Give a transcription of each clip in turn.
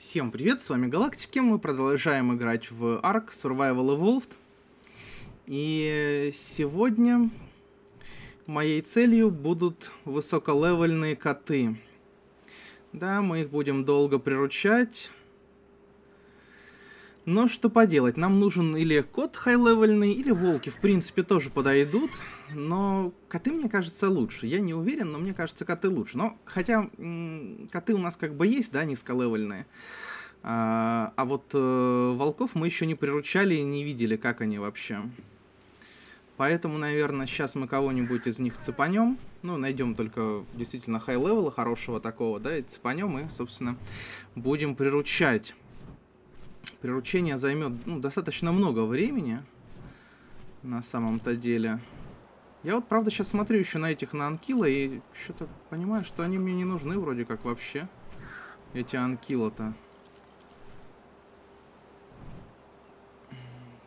Всем привет, с вами Галактики, мы продолжаем играть в ARK: Survival Evolved. И сегодня моей целью будут высоколевельные коты. Да, мы их будем долго приручать. Но что поделать, нам нужен или кот хай-левельный, или волки, в принципе, тоже подойдут. Но коты, мне кажется, лучше. Я не уверен, но мне кажется, коты лучше. Но хотя коты у нас как бы есть, да, низколевельные. А вот волков мы еще не приручали и не видели, как они вообще. Поэтому, наверное, сейчас мы кого-нибудь из них цепанем. Ну, найдем только действительно хай-левела хорошего такого, да, и цепанем, и, собственно, будем приручать. Приручение займет, ну, достаточно много времени, на самом-то деле. Я вот, правда, сейчас смотрю еще на этих, на анкила, и что-то понимаю, что они мне не нужны вроде как вообще, эти анкила-то.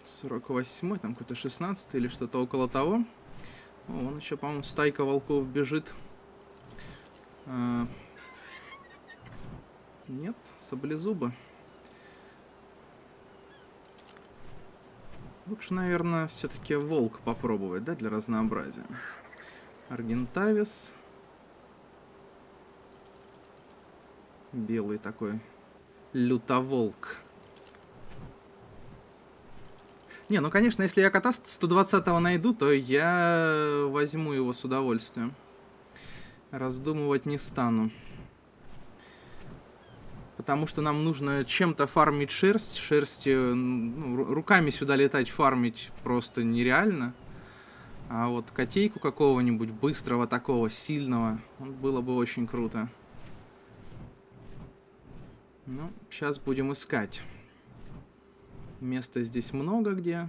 48-й, там какой-то 16-й или что-то около того. О, вон еще, по-моему, стайка волков бежит. Нет, саблезубы. Лучше, наверное, все-таки волк попробовать, да, для разнообразия. Аргентавис. Белый такой. Лютоволк. Не, ну, конечно, если я кота 120-го найду, то я возьму его с удовольствием. Раздумывать не стану. Потому что нам нужно чем-то фармить шерсть. Шерсть, ну, руками сюда летать, фармить просто нереально. А вот котейку какого-нибудь быстрого такого, сильного, было бы очень круто. Ну, сейчас будем искать. Места здесь много где.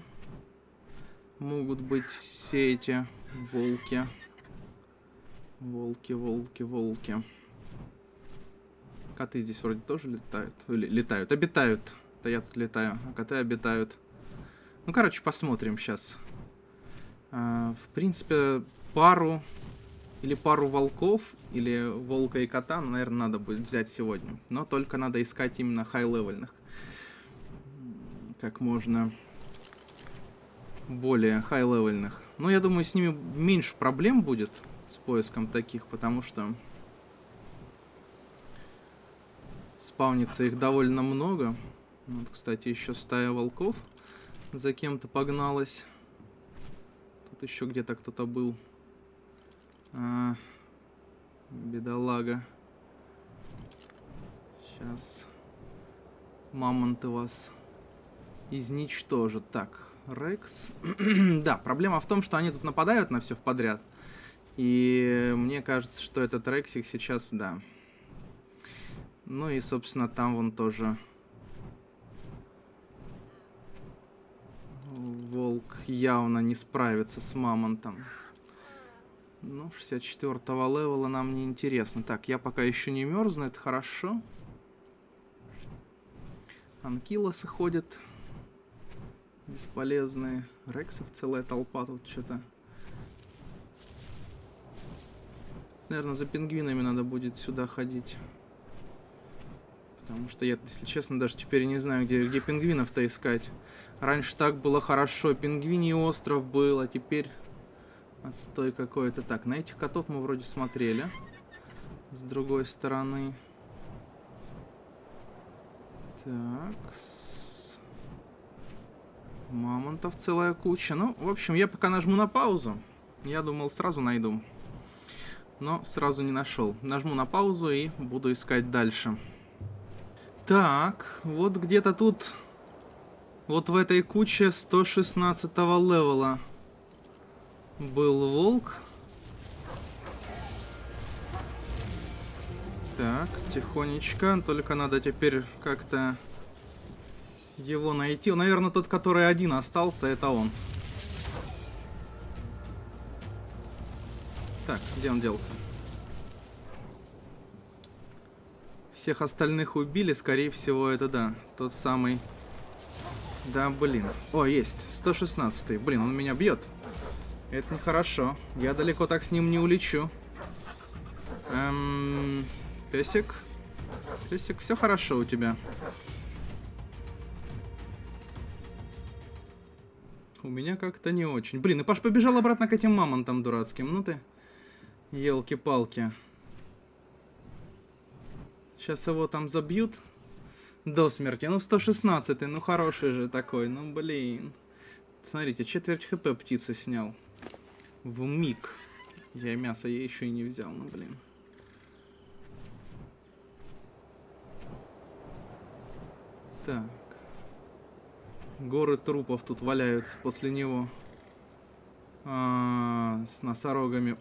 Могут быть все эти волки. Волки, волки, волки. Коты здесь вроде тоже летают. Летают, обитают. Да я тут летаю, а коты обитают. Ну, короче, посмотрим сейчас. В принципе, пару волков, или волка и кота, наверное, надо будет взять сегодня. Но только надо искать именно хай-левельных. Как можно более хай-левельных. Но я думаю, с ними меньше проблем будет с поиском таких, потому что спавнится их довольно много. Вот, кстати, еще стая волков за кем-то погналась. Тут еще где-то кто-то был. Бедолага. Сейчас мамонты вас изничтожат. Так, Рекс. Да, проблема в том, что они тут нападают на все вподряд. И мне кажется, что этот Рексик сейчас, да. Ну и, собственно, там вон тоже волк явно не справится с мамонтом. Ну, 64-го левела нам не интересно. Так, я пока еще не мерзну, это хорошо. Анкилосы ходят. Бесполезные. Рексов целая толпа тут что-то. Наверное, за пингвинами надо будет сюда ходить. Потому что я, если честно, даже теперь не знаю, где пингвинов-то искать. Раньше так было хорошо. Пингвиний остров был, а теперь отстой какой-то. Так, на этих котов мы вроде смотрели. С другой стороны. Так. Мамонтов целая куча. Ну, в общем, я пока нажму на паузу. Я думал, сразу найду. Но сразу не нашел. Нажму на паузу и буду искать дальше. Так, вот где-то тут, вот в этой куче 116-го левела был волк. Так, тихонечко, только надо теперь как-то его найти. Наверное, тот, который один остался, это он. Так, где он делся? Всех остальных убили, скорее всего, это, да, тот самый. Да, блин. О, есть, 116-й. Блин, он меня бьет. Это нехорошо. Я далеко так с ним не улечу. Песик. Песик, все хорошо у тебя. У меня как-то не очень. Блин, и Паш побежал обратно к этим мамонтам дурацким. Ну ты, елки-палки. Сейчас его там забьют до смерти. Ну, 116-й, ну хороший же такой. Ну, блин. Смотрите, четверть хп птицы снял. В миг. Я мясо ей еще и не взял, ну, блин. Так. Горы трупов тут валяются после него. С носорогами.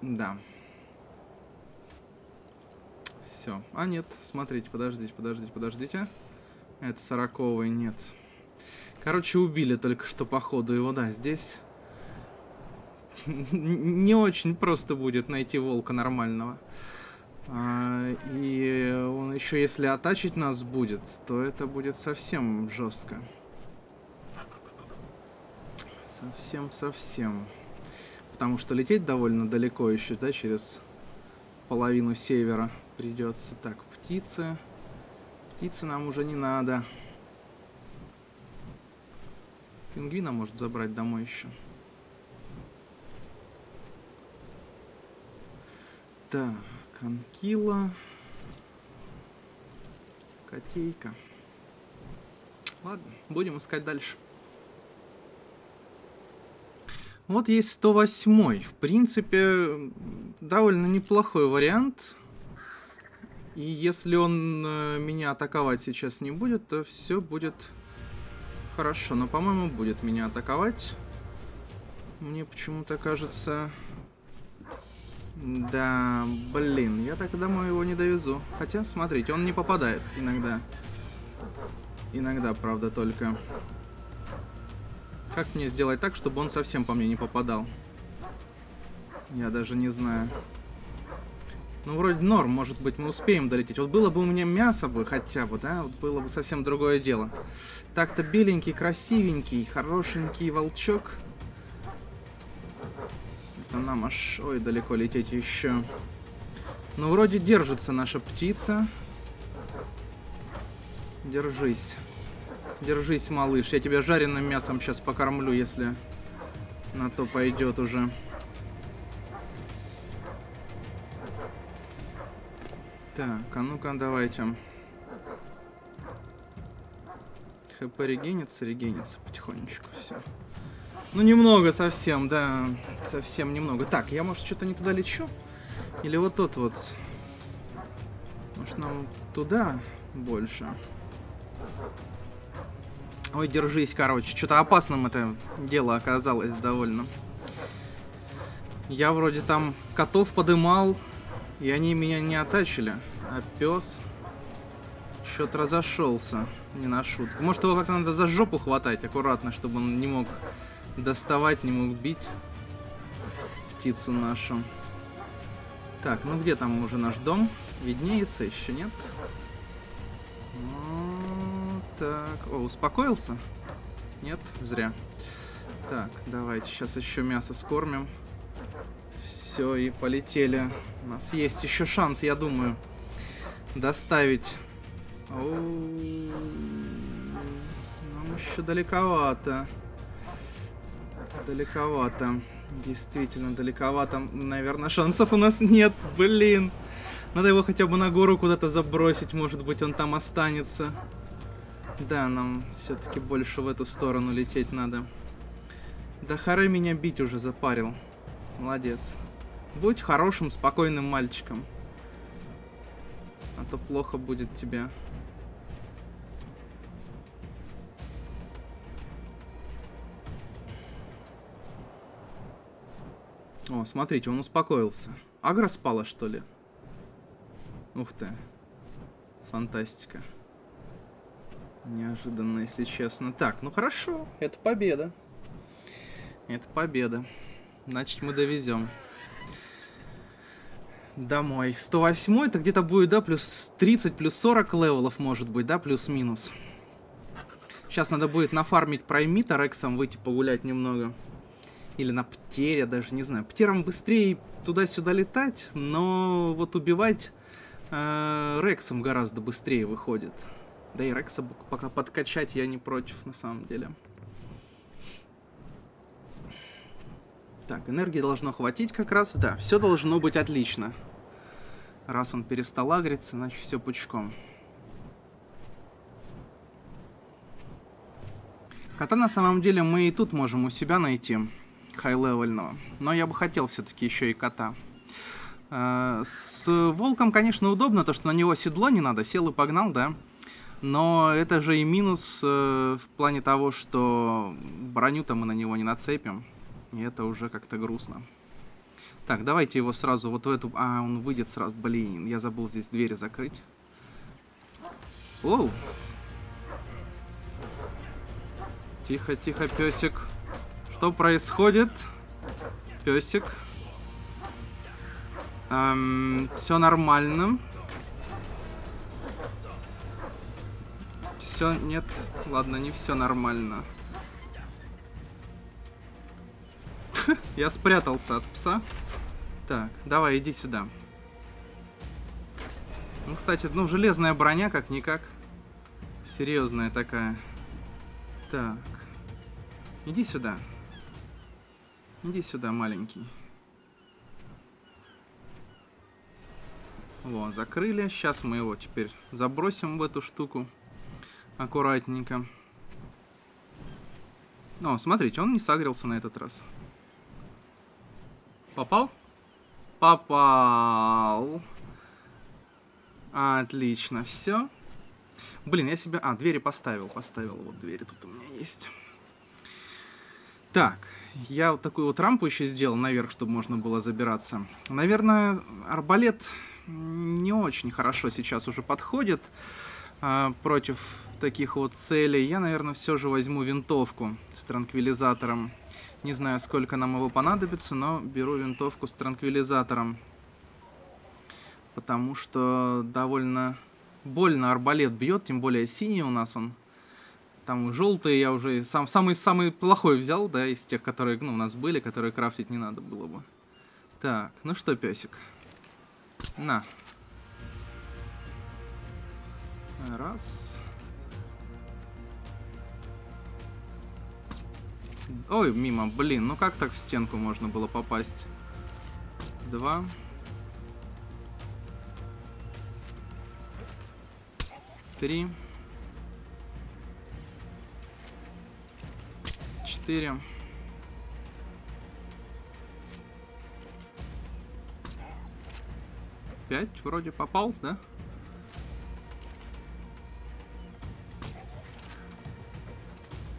Да. Все. А нет, смотрите, подождите. Это 40-й, нет. Короче, убили только что, походу, его, да, здесь. Не очень просто будет найти волка нормального. И он еще, если атачить нас будет, то это будет совсем жестко. Совсем. Потому что лететь довольно далеко еще, да, через половину севера придется. Так, птицы. Птицы нам уже не надо. Пингвина может забрать домой еще. Так, Анкила. Котейка. Ладно, будем искать дальше. Вот есть 108-й. В принципе, довольно неплохой вариант. И если он меня атаковать сейчас не будет, то все будет хорошо. Но, по-моему, будет меня атаковать. Мне почему-то кажется... Да, блин, я так домой его не довезу. Хотя, смотрите, он не попадает иногда. Иногда, правда, только... Как мне сделать так, чтобы он совсем по мне не попадал? Я даже не знаю. Ну, вроде норм, может быть, мы успеем долететь. Вот было бы у меня мясо бы хотя бы, да? Вот было бы совсем другое дело. Так-то беленький, красивенький, хорошенький волчок. Это нам аж... Ой, далеко лететь еще. Ну, вроде держится наша птица. Держись. Держись, малыш, я тебя жареным мясом сейчас покормлю, если на то пойдет уже. Так, а ну-ка, давайте. ХП регенится потихонечку, все. Ну, немного совсем, да, совсем немного. Так, я, может, что-то не туда лечу? Или вот тот вот? Может, нам туда больше? Ой, держись, короче. Что-то опасным это дело оказалось довольно. Я вроде там котов подымал, и они меня не оттащили. А пес что-то разошелся. Не на шутку. Может, его как-то надо за жопу хватать аккуратно, чтобы он не мог доставать, не мог бить птицу нашу. Так, ну где там уже наш дом? Виднеется? Еще нет? Так, о, успокоился? Нет, зря. Так, давайте сейчас еще мясо скормим. Все, и полетели. У нас есть еще шанс, я думаю, доставить. Нам еще далековато. Далековато. Действительно, далековато. Наверное, шансов у нас нет, блин. Надо его хотя бы на гору куда-то забросить, может быть, он там останется. Да, нам все-таки больше в эту сторону лететь надо. Да хоры меня бить уже запарил. Молодец. Будь хорошим, спокойным мальчиком. А то плохо будет тебе. О, смотрите, он успокоился. Агро спала, что ли? Ух ты. Фантастика. Неожиданно, если честно. Так, ну хорошо, это победа. Это победа. Значит, мы довезем домой. 108 это где-то будет, да, плюс 30, плюс 40 левелов, может быть, да, плюс-минус. Сейчас надо будет нафармить праймита, рексом выйти погулять немного. Или на птере, даже не знаю. Птерам быстрее туда-сюда летать, но вот убивать Рексом гораздо быстрее выходит. Да и Рекса пока подкачать я не против, на самом деле. Так, энергии должно хватить как раз. Да, все должно быть отлично. Раз он перестал агриться, значит все пучком. Кота на самом деле мы и тут можем у себя найти, хай-левельного. Но я бы хотел все-таки еще и кота. С волком, конечно, удобно, то что на него седло не надо, сел и погнал, да. Но это же и минус в плане того, что броню-то мы на него не нацепим. И это уже как-то грустно. Так, давайте его сразу вот в эту... А, он выйдет сразу. Блин, я забыл здесь двери закрыть. Оу. Тихо, тихо, песик. Что происходит? Песик. Все нормально. Все, нет. Ладно, не все нормально. Я спрятался от пса. Так, давай, иди сюда. Ну, кстати, ну, железная броня, как-никак. Серьезная такая. Так. Иди сюда. Иди сюда, маленький. Во, закрыли. Сейчас мы его теперь забросим в эту штуку. Аккуратненько. О, смотрите, он не сагрился на этот раз. Попал? Попал. Отлично, все. Блин, я себе... А, двери поставил, вот двери тут у меня есть. Так, я вот такую вот рампу еще сделал наверх, чтобы можно было забираться. Наверное, арбалет не очень хорошо сейчас уже подходит против таких вот целей. Я, наверное, все же возьму винтовку с транквилизатором. Не знаю, сколько нам его понадобится, но беру винтовку с транквилизатором. Потому что довольно больно арбалет бьет, тем более синий у нас он. Там желтые я уже самый плохой взял, да, из тех, которые, ну, у нас были, которые крафтить не надо было бы. Так, ну что, песик? На. Раз. Ой, мимо, блин, ну как так в стенку можно было попасть? Два. Три. Четыре. Пять, вроде попал, да?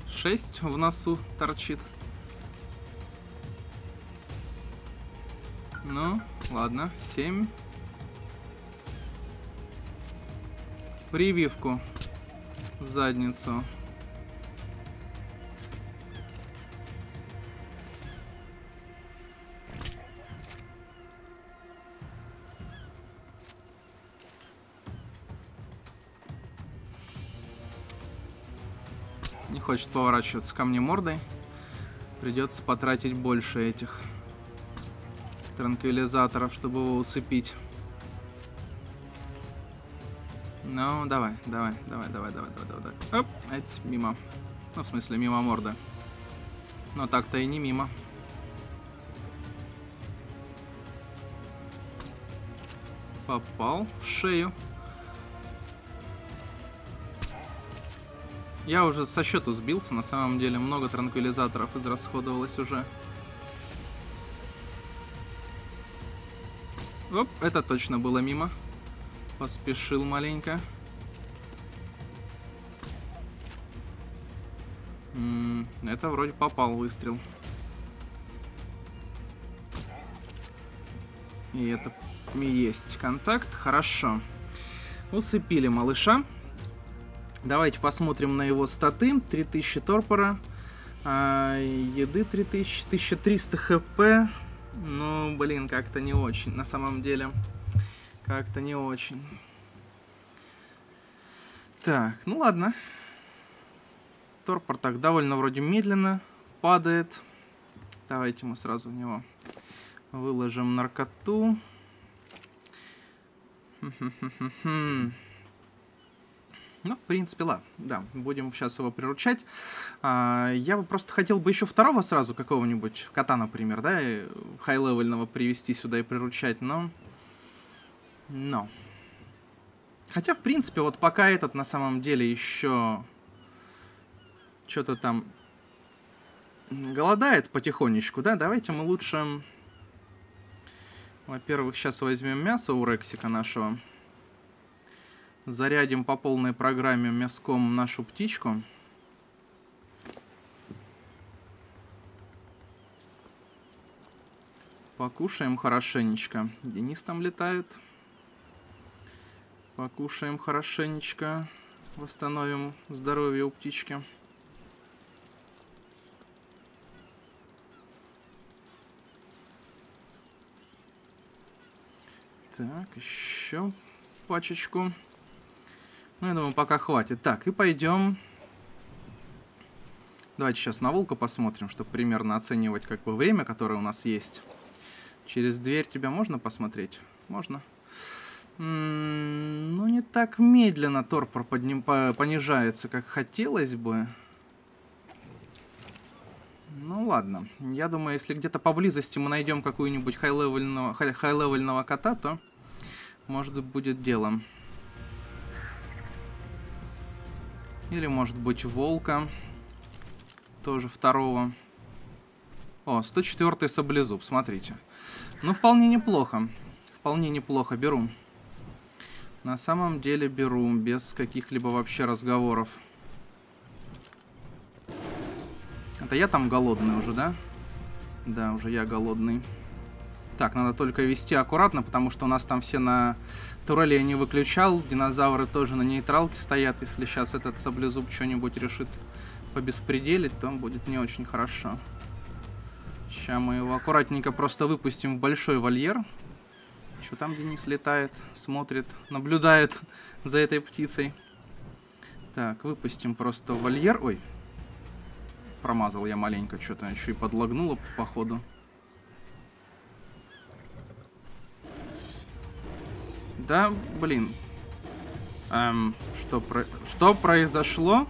Шесть в носу торчит. Ну, ладно, 7. Прививку в задницу. Не хочет поворачиваться ко мне мордой. Придется потратить больше этих транквилизаторов, чтобы его усыпить. Ну, давай, давай. Оп, это мимо. Ну, в смысле, мимо морда. Но так-то и не мимо. Попал в шею. Я уже со счету сбился, на самом деле. Много транквилизаторов израсходовалось уже. Оп, это точно было мимо. Поспешил маленько. Это вроде попал выстрел. И это и есть контакт. Хорошо. Усыпили малыша. Давайте посмотрим на его статы. 3000 торпора. Еды 3000. 1300 хп. Ну, блин, как-то не очень. На самом деле... Как-то не очень. Так, ну ладно. Торпор так довольно вроде медленно падает. Давайте мы сразу в него выложим наркоту. Ну, в принципе, ладно, да, будем сейчас его приручать. Я бы просто хотел бы еще второго сразу какого-нибудь кота, например, да, хай-левельного привести сюда и приручать, но... Хотя, в принципе, вот пока этот на самом деле еще что-то там голодает потихонечку, да, давайте мы лучше... Во-первых, сейчас возьмем мясо у Рексика нашего. Зарядим по полной программе мяском нашу птичку. Покушаем хорошенечко. Денис там летает. Покушаем хорошенечко. Восстановим здоровье у птички. Так, еще пачечку. Ну, я думаю, пока хватит. Так, и пойдем. Давайте сейчас на волка посмотрим, чтобы примерно оценивать как бы время, которое у нас есть. Через дверь тебя можно посмотреть? Можно. Ну, не так медленно торпор понижается, как хотелось бы. Ну, ладно. Я думаю, если где-то поблизости мы найдем какую-нибудь хай-левельного кота, то, может, будет дело. Или, может быть, волка. Тоже второго. О, 104-й саблезуб, смотрите. Ну, вполне неплохо. Вполне неплохо, беру. На самом деле беру, без каких-либо вообще разговоров. Это я там голодный уже, да? Да, уже я голодный. Так, надо только вести аккуратно, потому что у нас там все на турели я не выключал. Динозавры тоже на нейтралке стоят. Если сейчас этот саблезуб что-нибудь решит побеспределить, то будет не очень хорошо. Сейчас мы его аккуратненько просто выпустим в большой вольер. Что там Денис летает, смотрит, наблюдает за этой птицей. Так, выпустим просто в вольер. Ой, промазал я маленько что-то, еще и подлагнуло походу. Да, блин. Что произошло?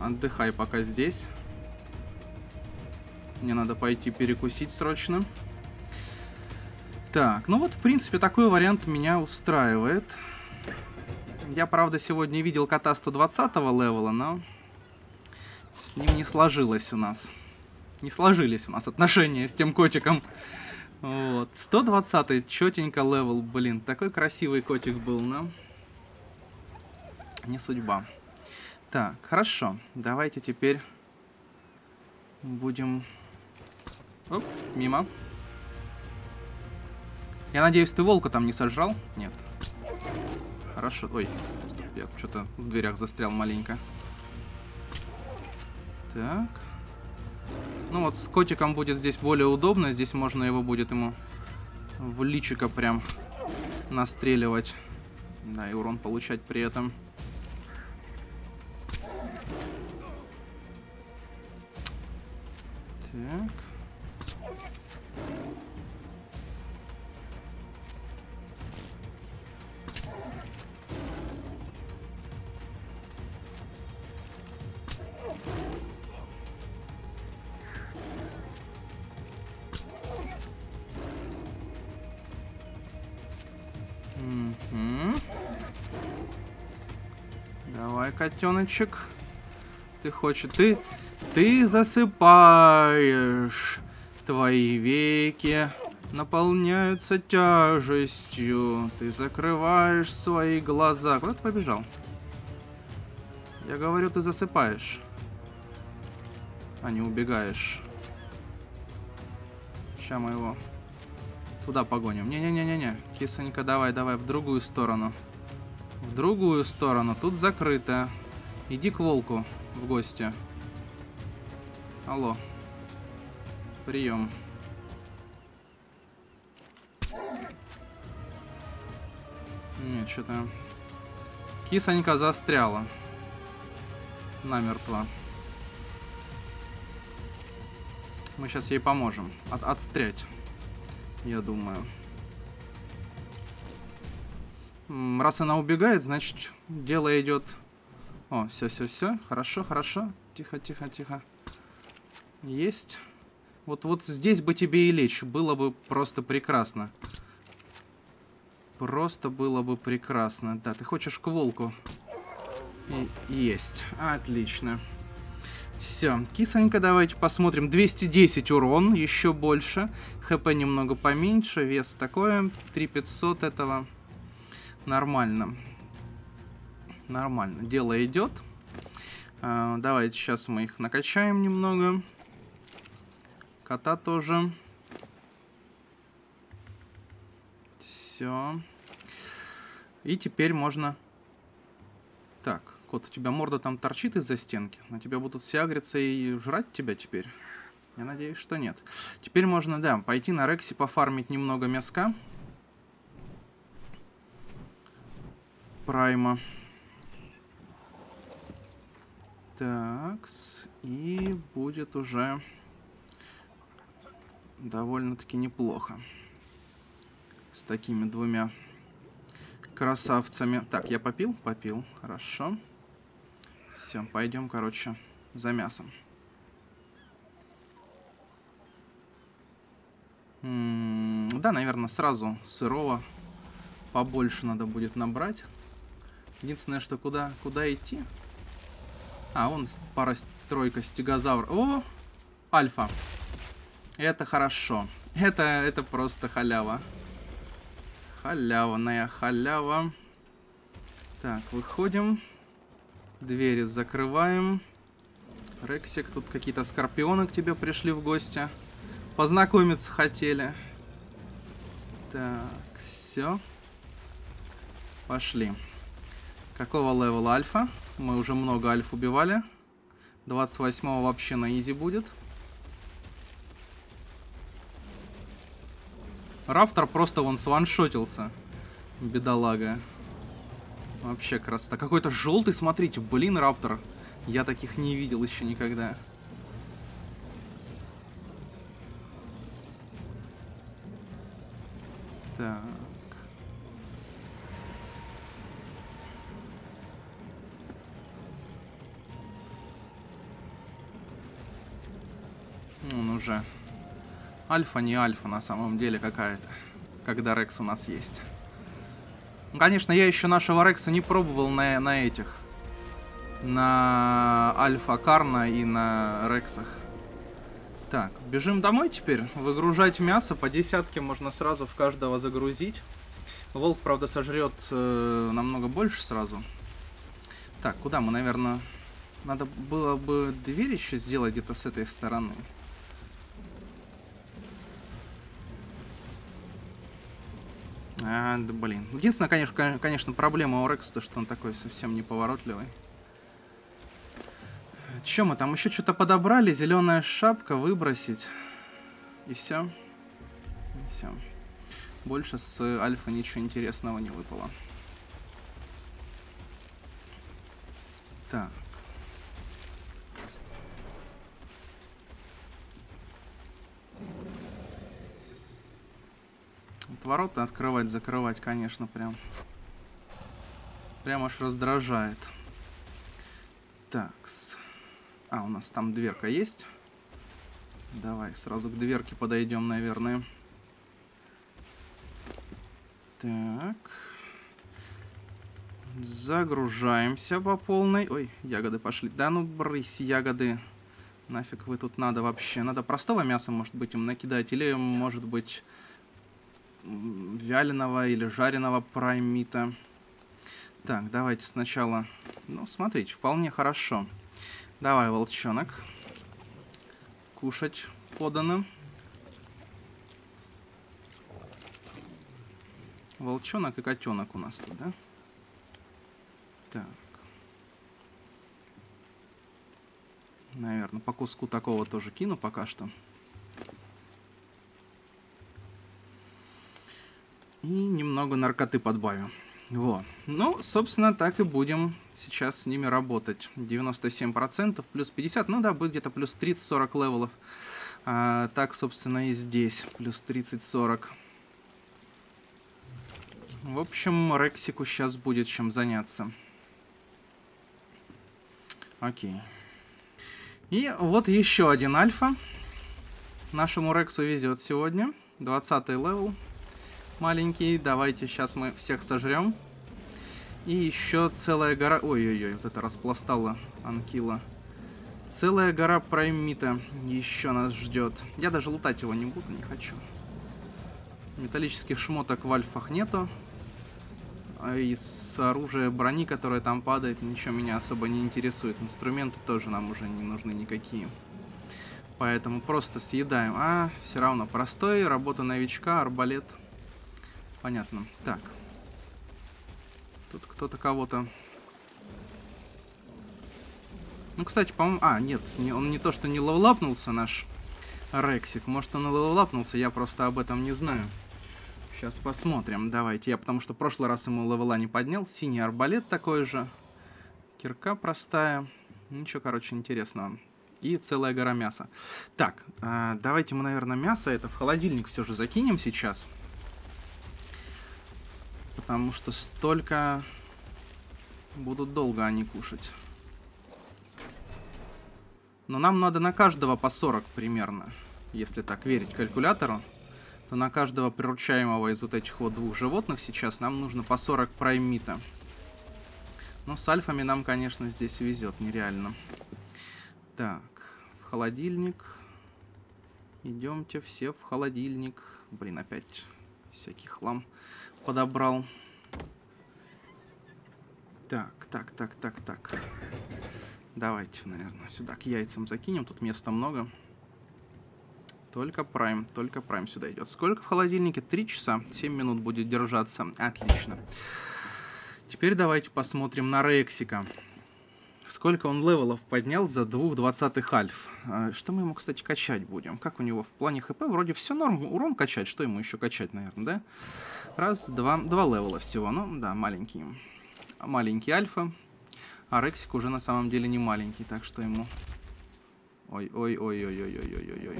Отдыхай пока здесь. Мне надо пойти перекусить срочно. Так, ну вот, в принципе, такой вариант меня устраивает. Я, правда, сегодня видел кота 120-го левела, но с ним не сложилось у нас. Не сложились у нас отношения с тем котиком. Вот, 120-й, четенько левел, блин, такой красивый котик был, но не судьба. Так, хорошо, давайте теперь будем... Оп, мимо. Я надеюсь, ты волка там не сожрал? Нет. Хорошо, ой, я что-то в дверях застрял маленько. Так... Ну вот с котиком будет здесь более удобно. Здесь можно его будет ему в личико прям настреливать. Да, и урон получать при этом. Так. Котеночек, ты хочешь, ты засыпаешь, твои веки наполняются тяжестью, ты закрываешь свои глаза. Куда ты побежал? Я говорю, ты засыпаешь, а не убегаешь. Сейчас мы его туда погоним. Не-не-не-не-не, кисонька, давай в другую сторону. В другую сторону. Тут закрыто. Иди к волку в гости. Алло. Прием. Нет, что-то... Кисонька застряла. Намертво. Мы сейчас ей поможем. Отстрять. Я думаю. Раз она убегает, значит, дело идет. О, все. Хорошо, хорошо. Тихо. Есть. Вот здесь бы тебе и лечь. Было бы просто прекрасно. Да, ты хочешь к волку. И есть. Отлично. Все, кисонька, давайте посмотрим. 210 урон, еще больше. ХП немного поменьше, вес такое. 3500 этого. Нормально. Нормально, дело идет. Давайте сейчас мы их накачаем немного. Кота тоже. Все. И теперь можно... Так. Кот, у тебя морда там торчит из-за стенки. На тебя будут все агриться и жрать тебя теперь. Я надеюсь, что нет. Теперь можно, да, пойти на Рекси пофармить немного мяска. Прайма. Такс. И будет уже довольно-таки неплохо. С такими двумя красавцами. Так, я попил? Попил. Хорошо. Все, пойдем, короче, за мясом. Да, наверное, сразу сырого побольше надо будет набрать. Единственное, что куда идти? А, вон пара-тройка стегозавров. О, альфа. Это хорошо. Это просто халява. Халявная халява. Так, выходим. Двери закрываем. Рексик, тут какие-то скорпионы к тебе пришли в гости. Познакомиться хотели. Так, все. Пошли. Какого левела альфа? Мы уже много альф убивали. 28-го вообще на изи будет. Раптор просто вон сваншотился. Бедолага. Вообще красота. Какой-то желтый, смотрите. Блин, раптор. Я таких не видел еще никогда. Так. Он уже... Альфа не альфа на самом деле какая-то. Когда Рекс у нас есть. Конечно, я еще нашего Рекса не пробовал на этих. На Альфа Карна и на Рексах. Так, бежим домой теперь. Выгружать мясо. По десятке можно сразу в каждого загрузить. Волк, правда, сожрет намного больше сразу. Так, куда мы, наверное... Надо было бы дверь еще сделать где-то с этой стороны. А, да блин. Единственное, конечно, проблема у Рекса, что он такой совсем неповоротливый. Че мы там? Еще что-то подобрали. Зеленая шапка, выбросить. И все. И все. Больше с Альфа ничего интересного не выпало. Так. Ворота открывать, закрывать, конечно, прям аж раздражает. Такс. А, у нас там дверка есть. Давай сразу к дверке подойдем, наверное. Так. Загружаемся по полной. Ой, ягоды пошли. Да ну брысь, ягоды. Нафиг вы тут надо вообще. Надо простого мяса, может быть, им накидать. Или, может быть... вяленого или жареного праймита. Так, давайте сначала... Ну, смотрите, вполне хорошо. Давай, волчонок. Кушать подано. Волчонок и котенок у нас тут, да? Так. Наверное, по куску такого тоже кину пока что. И немного наркоты подбавим. Вот. Ну, собственно, так и будем сейчас с ними работать. 97%, плюс 50. Ну да, будет где-то плюс 30-40 левелов. А, так, собственно, и здесь. Плюс 30-40. В общем, Рексику сейчас будет чем заняться. Окей. И вот еще один альфа. Нашему Рексу везет сегодня. 20-й левел. Маленький. Давайте сейчас мы всех сожрем. И еще целая гора... Ой-ой-ой, вот это распластало Анкила. Целая гора праймита еще нас ждет. Я даже лутать его не буду, не хочу. Металлических шмоток в альфах нету. Из оружия брони, которое там падает, ничего меня особо не интересует. Инструменты тоже нам уже не нужны никакие. Поэтому просто съедаем. А, все равно простой, работа новичка, арбалет. Понятно. Так. Тут кто-то кого-то... Ну, кстати, по-моему... А, нет, он не то, что не левелапнулся, наш Рексик. Может, он и левелапнулся, я просто об этом не знаю. Сейчас посмотрим, давайте. Я потому что в прошлый раз ему левела не поднял. Синий арбалет такой же. Кирка простая. Ничего, короче, интересного. И целая гора мяса. Так, давайте мы, наверное, мясо это в холодильник все же закинем сейчас. Потому что столько... Будут долго они кушать. Но нам надо на каждого по 40 примерно. Если так верить калькулятору, то на каждого приручаемого из вот этих вот двух животных сейчас нам нужно по 40 праймита. Но с альфами нам, конечно, здесь везет нереально. Так, в холодильник. Идемте все в холодильник. Блин, опять всякий хлам подобрал. Так. Давайте, наверное, сюда к яйцам закинем. Тут места много. Только прайм сюда идет. Сколько в холодильнике? 3 часа. 7 минут будет держаться. Отлично. Теперь давайте посмотрим на Рексика. Сколько он левелов поднял за 2 20-х альф. Что мы ему, кстати, качать будем? Как у него в плане хп? Вроде все норм. Урон качать. Что ему еще качать, наверное, да? Раз, два. 2 левела всего. Ну, да, маленькие. Маленькие альфа. А Рексик уже на самом деле не маленький, так что ему... Ой-ой-ой-ой-ой-ой-ой-ой-ой.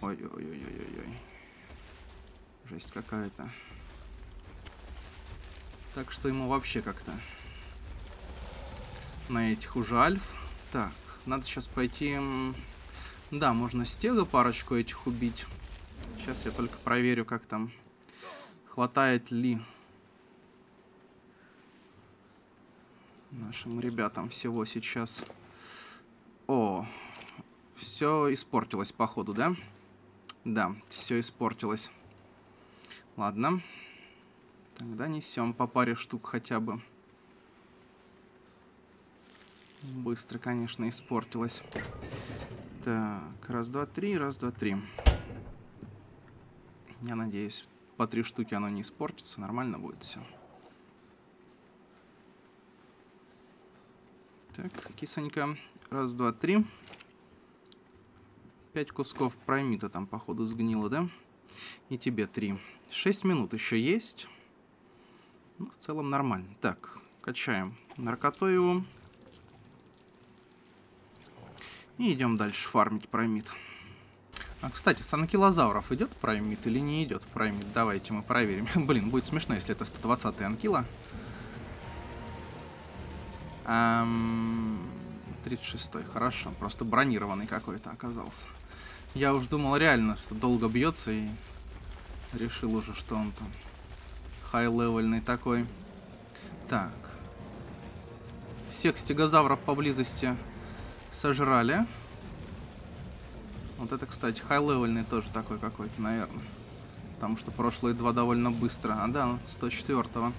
Ой-ой-ой-ой-ой-ой. Жесть какая-то. Так что ему вообще как-то... На этих уже альф. Так, надо сейчас пойти... Да, можно стега парочку этих убить. Сейчас я только проверю, как там... Хватает ли... Нашим ребятам всего сейчас... О, все испортилось, походу, да? Да, все испортилось. Ладно. Тогда несем по паре штук хотя бы. Быстро, конечно, испортилось. Так, раз, два, три, раз, два, три. Я надеюсь, по 3 штуки оно не испортится, нормально будет все. Так, кисонька. Раз, два, три. 5 кусков праймита там, походу, сгнило, да? И тебе 3. 6 минут еще есть. Ну, в целом нормально. Так, качаем наркоту его. И идем дальше фармить праймит. А, кстати, с анкилозавров идет праймит или не идет праймит? Давайте мы проверим. Блин, будет смешно, если это 120-й анкила. 36-й, хорошо. Просто бронированный какой-то оказался. Я уж думал реально, что долго бьется, и решил уже, что он там хай-левельный такой. Так. Всех стегозавров поблизости сожрали. Вот это, кстати, хай-левельный тоже такой какой-то, наверное. Потому что прошлые 2 довольно быстро. А да, 104-го.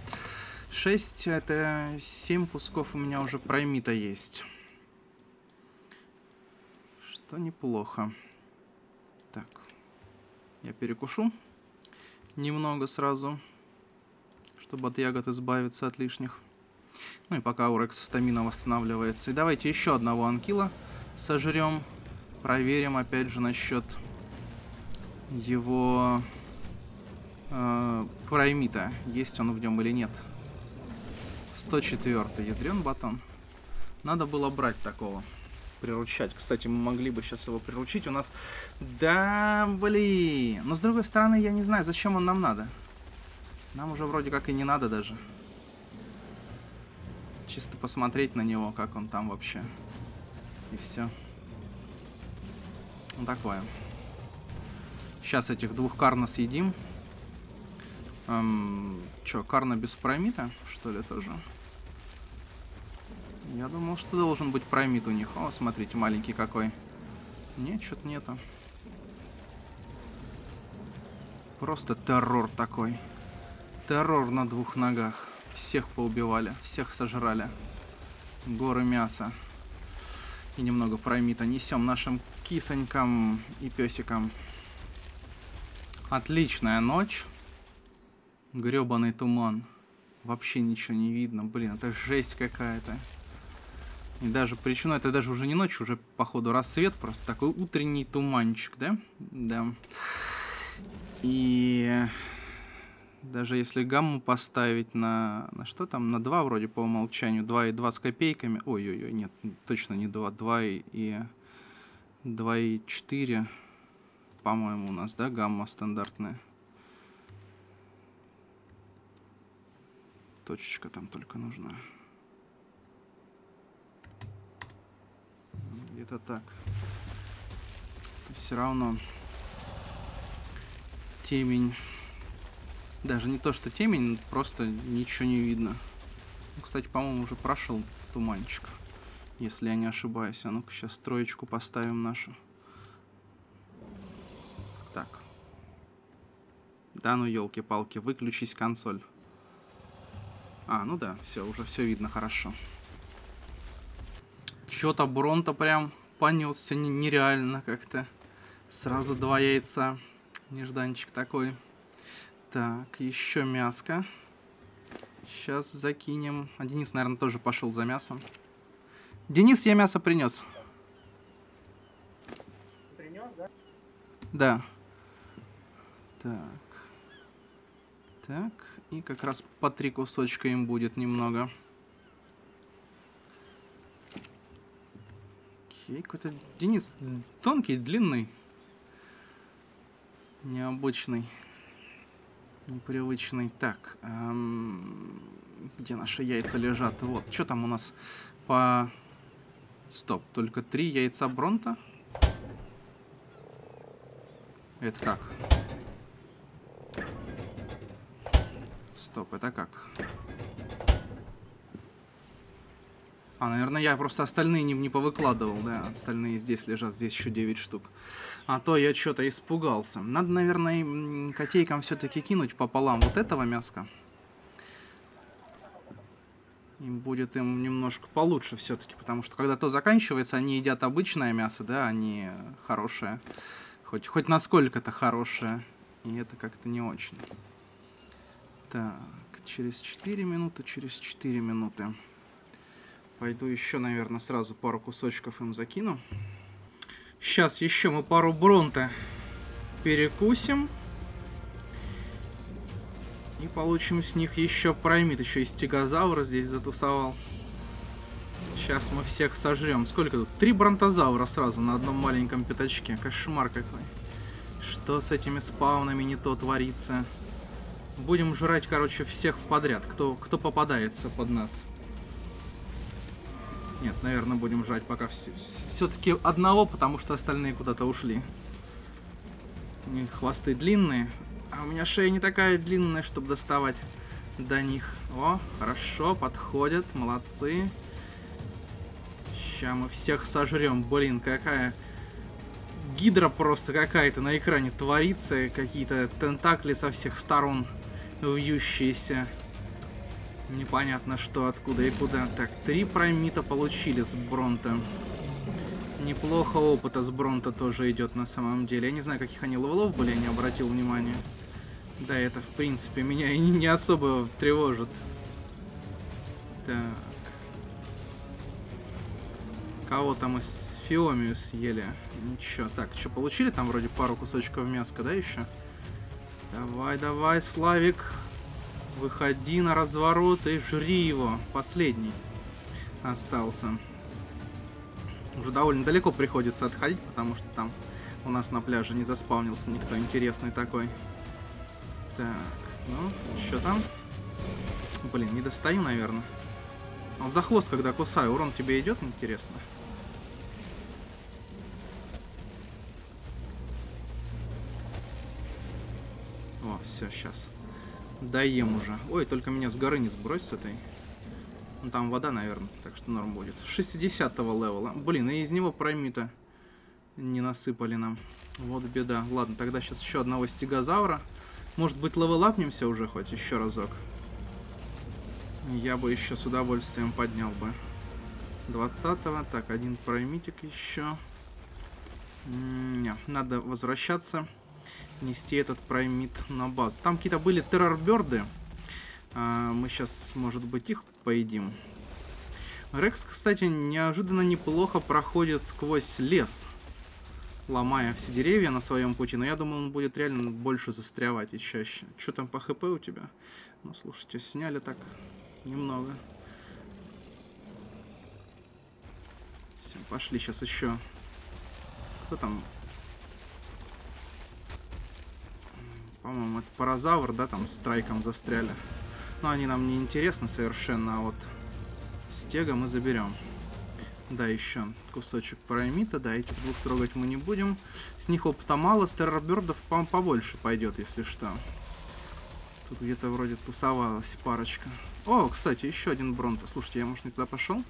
6, это 7 кусков у меня уже праймита есть. Что неплохо. Так. Я перекушу немного сразу, чтобы от ягод избавиться от лишних. Ну и пока у Рекса стамина восстанавливается. И давайте еще одного анкила сожрем. Проверим опять же насчет его праймита. Есть он в нем или нет. 104-й ядрен батон. Надо было брать такого. Приручать. Кстати, мы могли бы сейчас его приручить. У нас... Да, блин. Но с другой стороны, я не знаю, зачем он нам надо. Нам уже вроде как и не надо даже. Чисто посмотреть на него, как он там вообще. И все. Ну такое. Сейчас этих двух карна съедим. Че, карна без промита, что ли, тоже? Я думал, что должен быть промит у них. О, смотрите, маленький какой. Нет, что-то нету. Просто террор такой. Террор на двух ногах. Всех поубивали, всех сожрали. Горы мяса. И немного промита несем нашим кисонькам и песикам. Отличная ночь. Гребаный туман. Вообще ничего не видно. Блин, это жесть какая-то. И даже причина, это даже уже не ночь, уже походу рассвет. Просто такой утренний туманчик, да? Да. И... даже если гамму поставить на что там? На 2 вроде по умолчанию. 2 и 2 с копейками. Ой-ой-ой, нет, точно не 2. 2 и 2,4. По-моему, у нас, да, гамма стандартная. Точечка там только нужна. Где-то так. Все равно темень... даже не то, что темень, просто ничего не видно. Кстати, по-моему, уже прошел туманчик. Если я не ошибаюсь. А ну-ка, сейчас троечку поставим нашу. Так. Да ну, елки-палки, выключись, консоль. А, ну да, все, уже все видно хорошо. Че-то Брон-то прям понесся нереально как-то. Сразу 2 яйца. Нежданчик такой. Так, еще мяско. Сейчас закинем. А Денис, наверное, тоже пошел за мясом. Денис, я мясо принес. Принес, да? Да. Так. Так. И как раз по 3 кусочка им будет немного. Окей, какой-то Денис тонкий, длинный. Необычный. Непривычный. Так, где наши яйца лежат? Вот, что там у нас по... Стоп, только 3 яйца Бронта? Это как? Стоп, это как? А, наверное, я просто остальные не повыкладывал, да? Остальные здесь лежат, здесь еще 9 штук. А то я что-то испугался. Надо, наверное, котейкам все-таки кинуть пополам вот этого мяска. Им будет им немножко получше все-таки, потому что когда то заканчивается, они едят обычное мясо, да? Они хорошее. Хоть насколько-то хорошее. И это как-то не очень. Так, через 4 минуты, через 4 минуты. Пойду еще, наверное, сразу пару кусочков им закину. Сейчас еще мы пару бронта перекусим. И получим с них еще промит. Еще и стегозавра здесь затусовал. Сейчас мы всех сожрем. Сколько тут? 3 бронтозавра сразу на одном маленьком пятачке. Кошмар какой. Что с этими спаунами не то творится. Будем жрать, короче, всех подряд. Кто попадается под нас. Нет, наверное, будем жрать пока все-таки одного, потому что остальные куда-то ушли. У них хвосты длинные, а у меня шея не такая длинная, чтобы доставать до них. О, хорошо, подходят, молодцы. Сейчас мы всех сожрем. Блин, какая гидра просто какая-то на экране творится. Какие-то тентакли со всех сторон вьющиеся. Непонятно что, откуда и куда. Так, 3 промита получили с Бронта. Неплохо опыта с Бронта тоже идет на самом деле. Я не знаю, каких они левелов были, я не обратил внимания. Да, это в принципе меня и не особо тревожит. Так. Кого там из Фиомию съели? Ничего. Так, что, получили там вроде пару кусочков мяска, да, еще? Давай, давай, Славик. Выходи на разворот и жри его. Последний остался. Уже довольно далеко приходится отходить, потому что там у нас на пляже не заспавнился никто интересный такой. Так, Ну, еще там. Блин, не достаю, наверное. Он за хвост, когда кусаю, урон тебе идет, интересно? О, все, сейчас. Доем уже. Ой, только меня с горы не сбрось с этой. Ну, там вода, наверное, так что норм будет. 60-го левела. Блин, и из него праймита не насыпали нам. Вот беда. Ладно, тогда сейчас еще одного стегозавра. Может быть, левелапнемся уже хоть еще разок. Я бы еще с удовольствием поднял бы. 20-го. Так, один праймитик еще. Не, надо возвращаться. Нести этот праймит на базу. Там какие-то были террорберды. Мы сейчас, может быть, их поедим. Рекс, кстати, неожиданно неплохо проходит сквозь лес, ломая все деревья на своем пути. Но я думаю, он будет реально больше застрявать и чаще. Что там по хп у тебя? Ну, слушайте, сняли так немного. Все, пошли сейчас еще. Кто там? По-моему, это паразавр, да, там с страйком застряли. Но они нам не интересны совершенно, а вот стега мы заберем. Да, еще кусочек праймита, да, этих двух трогать мы не будем. С них опыта мало, с террорбердов побольше пойдет, если что. Тут где-то вроде тусовалась парочка. О, кстати, еще один бронто. Слушайте, я, может, не туда пошел?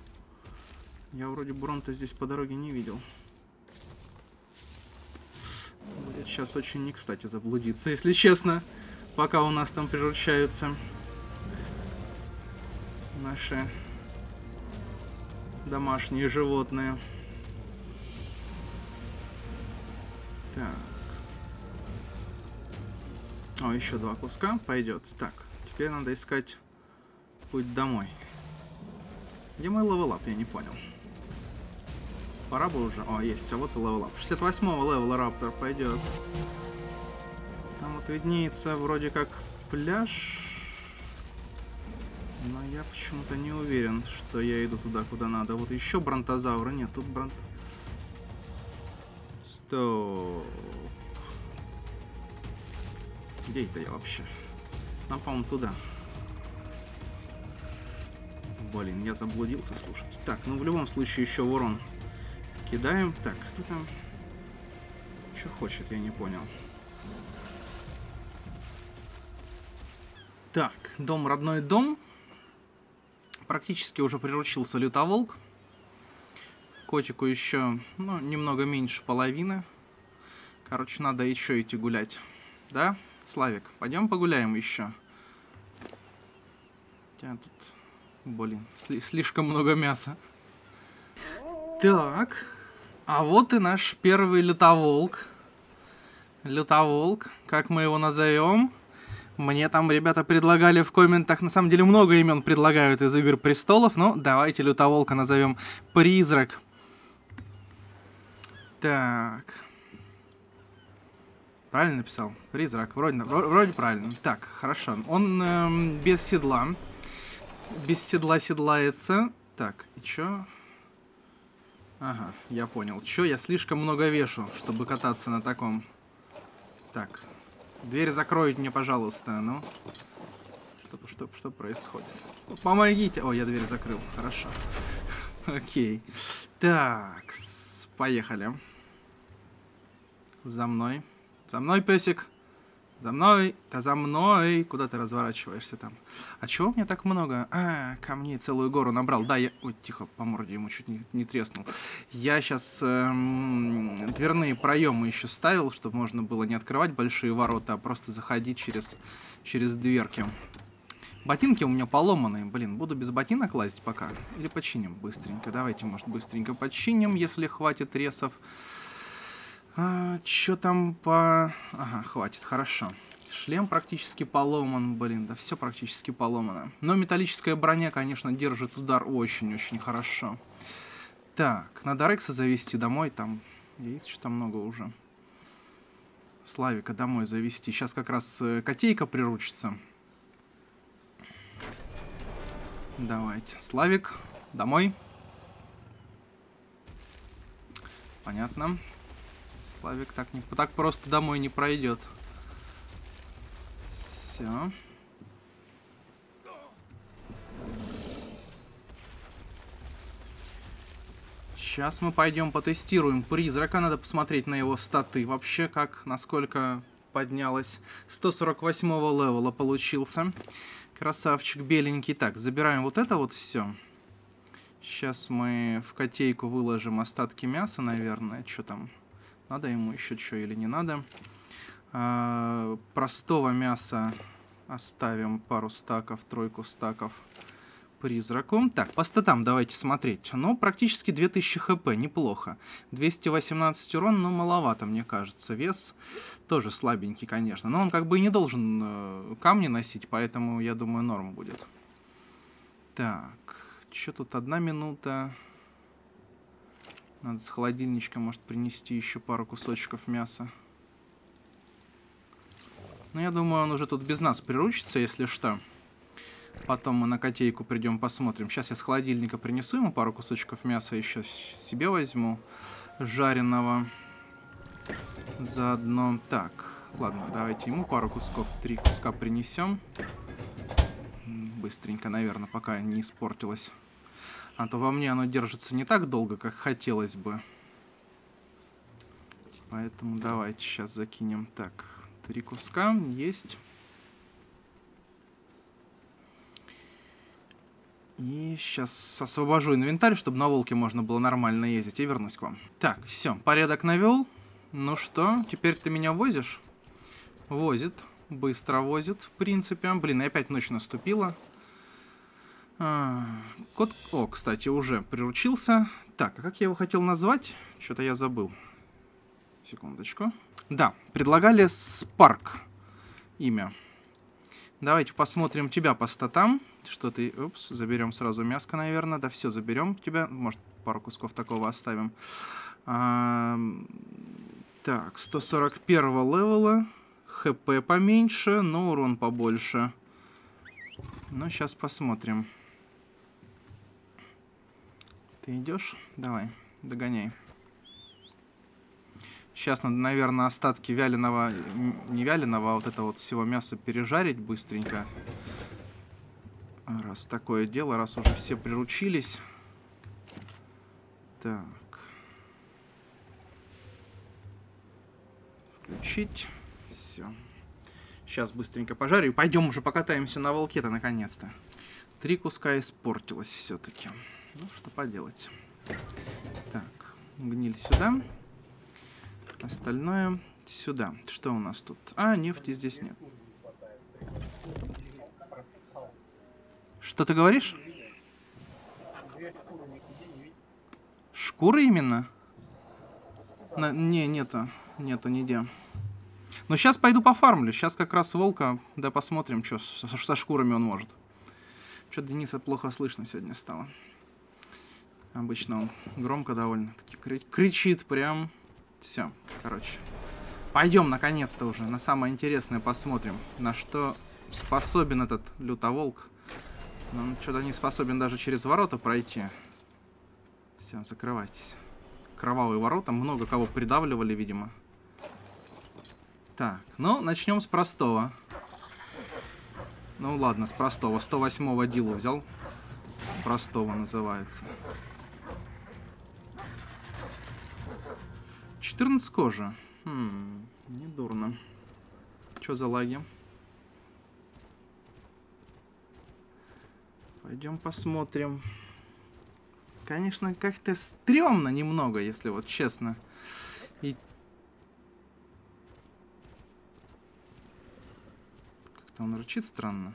Я вроде бронто здесь по дороге не видел. Будет сейчас очень не кстати заблудиться, если честно, пока у нас там приручаются наши домашние животные. Так. О, еще два куска пойдет. Так, теперь надо искать путь домой. Где мой левелап, я не понял. Пора бы уже. О, есть, а вот и левелап. 68-го левела раптор пойдет. Там вот виднеется вроде как пляж. Но я почему-то не уверен, что я иду туда, куда надо. Вот еще бронтозавра. Нет, тут бронт... Стоп. Где это я вообще? Нам, по-моему, туда. Блин, я заблудился, слушайте. Так, ну в любом случае еще урон кидаем. Так, кто там? Что хочет, я не понял. Так, дом, родной дом. Практически уже приручился лютоволк. Котику еще, ну, немного меньше половины. Короче, надо еще идти гулять. Да, Славик, пойдем погуляем еще. Хотя тут, блин, слишком много мяса. Так, а вот и наш первый лютоволк. Лютоволк, как мы его назовем? Мне там ребята предлагали в комментах, на самом деле много имен предлагают из «Игр престолов», но давайте лютоволка назовем «Призрак». Так. Правильно написал? «Призрак». Вроде правильно. Так, хорошо. Он без седла. Без седла седлается. Так, и чё? Ага, я понял. Чё, я слишком много вешу, чтобы кататься на таком. Так. Дверь закроют мне, пожалуйста, ну. Что происходит? Помогите! О, я дверь закрыл. Хорошо. Окей. Так, поехали. За мной. За мной, песик. За мной. Да за мной. Куда ты разворачиваешься там? А чего у меня так много? А, камней целую гору набрал. Да, я... Ой, тихо, по морде ему чуть не треснул. Я сейчас дверные проемы еще ставил, чтобы можно было не открывать большие ворота, а просто заходить через дверки. Ботинки у меня поломанные. Блин, буду без ботинок лазить пока. Или починим быстренько. Давайте, может, быстренько починим, если хватит ресов. А, чё там по... Ага, хватит, хорошо. Шлем практически поломан, блин, да все практически поломано. Но металлическая броня, конечно, держит удар очень-очень хорошо. Так, надо Рекса завести домой, там яиц что-то много уже. Славика домой завести, сейчас как раз котейка приручится. Давайте, Славик, домой. Понятно. Славик так просто домой не пройдет. Все. Сейчас мы пойдем потестируем призрака. Надо посмотреть на его статы вообще, как, насколько поднялось. 148-го левела получился. Красавчик беленький. Так, забираем вот это вот все. Сейчас мы в котейку выложим остатки мяса, наверное. Что там? Надо ему еще что или не надо? Простого мяса оставим пару стаков, тройку стаков. Призраком. Так, по статам давайте смотреть. Ну, практически 2000 хп, неплохо. 218 урон, но маловато, мне кажется. Вес тоже слабенький, конечно. Но он как бы и не должен камни носить, поэтому, я думаю, норм будет. Так, что тут? 1 минута. Надо с холодильничка, может, принести еще пару кусочков мяса. Но я думаю, он уже тут без нас приручится, если что. Потом мы на котейку придем, посмотрим. Сейчас я с холодильника принесу ему пару кусочков мяса. Еще себе возьму жареного заодно. Так, ладно, давайте ему пару кусков. 3 куска принесем. Быстренько, наверное, пока не испортилось. А то во мне оно держится не так долго, как хотелось бы. Поэтому давайте сейчас закинем. Так, 3 куска есть. И сейчас освобожу инвентарь, чтобы на волке можно было нормально ездить, и вернусь к вам. Так, все, порядок навел. Ну что, теперь ты меня возишь? Возит, быстро возит, в принципе. Блин, и опять ночь наступила. Кот, о, кстати, уже приручился. Так, а как я его хотел назвать? Что-то я забыл. Секундочку. Да, предлагали Spark имя. Давайте посмотрим тебя по статам. Что ты... Упс, заберем сразу мяско, наверное. Да все, заберем тебя. Может, пару кусков такого оставим. Так, 141-го левела. ХП поменьше, но урон побольше. Ну, сейчас посмотрим. Ты идешь? Давай, догоняй. Сейчас надо, наверное, остатки вяленого, не вяленого, а вот это вот всего мяса пережарить быстренько. Раз такое дело, раз уже все приручились. Так. Включить. Все. Сейчас быстренько пожарю и пойдем уже покатаемся на волке-то наконец-то. 3 куска испортилось все-таки. Ну, что поделать. Так, гниль сюда. Остальное сюда. Что у нас тут? А, нефти здесь нет. Что ты говоришь? Шкуры именно? Не, нету. Нету нигде. Но сейчас пойду пофармлю. Сейчас как раз волка. Да посмотрим, что со шкурами он может. Что-то Дениса плохо слышно сегодня стало. Обычно он громко довольно-таки кричит прям... Все, короче. Пойдем, наконец-то, уже на самое интересное посмотрим, на что способен этот лютоволк. Он что-то не способен даже через ворота пройти. Все, закрывайтесь. Кровавые ворота. Много кого придавливали, видимо. Так, ну, начнем с простого. Ну, ладно, с простого. 108-го дилу взял. С простого называется. 14 кожи. Недурно. Чё за лаги? Пойдем посмотрим. Конечно, как-то стрёмно немного, если вот честно. И... Как-то он рычит странно.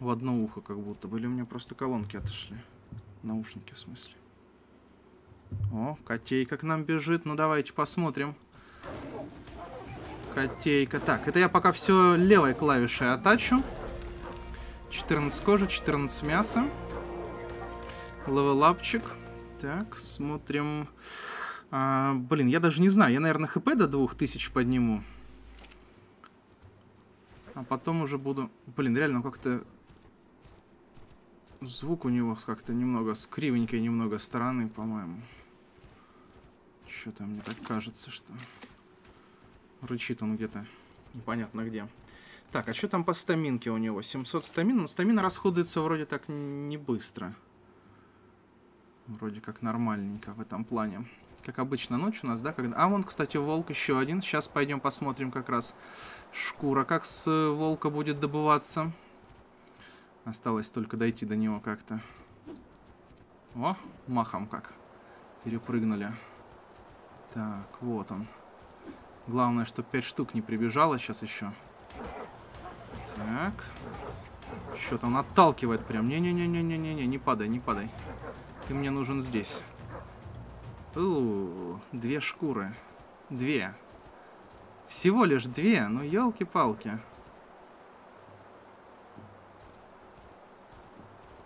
В одно ухо как будто бы. Или у меня просто колонки отошли. Наушники, в смысле. О, котейка к нам бежит. Ну, давайте посмотрим. Котейка. Так, это я пока все левой клавишей атачу. 14 кожи, 14 мяса. Левелапчик. Так, смотрим. Блин, я даже не знаю. Я, наверное, хп до 2000 подниму. А потом уже буду... Блин, реально как-то... Звук у него как-то немного с кривенькой, немного стороны, по-моему. Что-то мне так кажется, что рычит он где-то непонятно где. Так, а что там по стаминке у него? 700 стамин. Но стамина расходуется вроде так не быстро. Вроде как нормальненько в этом плане. Как обычно, ночь у нас, да? Когда... А вон, кстати, волк еще один. Сейчас пойдем посмотрим как раз шкура. Как с волка будет добываться. Осталось только дойти до него как-то. О, махом как. Перепрыгнули. Так, вот он. Главное, чтобы 5 штук не прибежало сейчас еще. Так. Что-то он отталкивает прям. Не-не-не-не-не-не-не, не падай, не падай. Ты мне нужен здесь. Две шкуры. Две. Всего лишь две, ну елки-палки.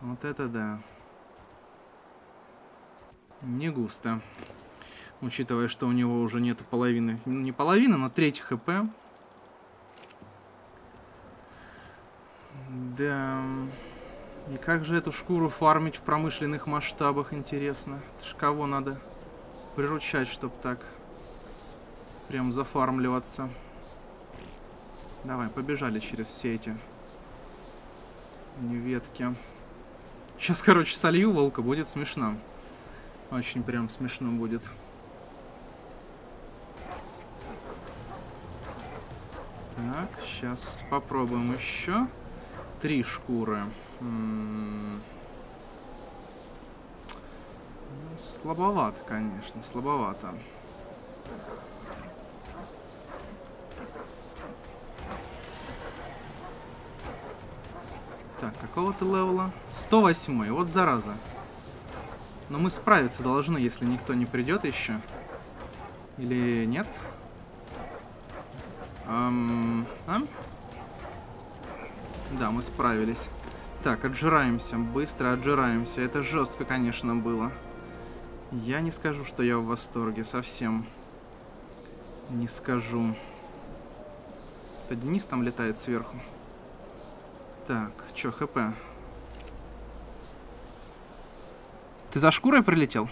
Вот это да. Не густо. Учитывая, что у него уже нет половины. Не половины, но треть хп. Да. И как же эту шкуру фармить в промышленных масштабах, интересно. Это ж кого надо приручать, чтобы так прям зафармливаться. Давай, побежали через все эти ветки. Сейчас, короче, солью волка, будет смешно. Очень прям смешно будет. Так, сейчас попробуем еще. Три шкуры. Ну, слабовато, конечно, слабовато. Так, какого-то левела? 108, вот зараза. Но мы справиться должны, если никто не придет еще. Или нет? Да, мы справились. Так, отжираемся, быстро отжираемся. Это жестко, конечно, было. Я не скажу, что я в восторге, совсем. Не скажу. Это Денис там летает сверху. Так, чё, хп? Ты за шкурой прилетел?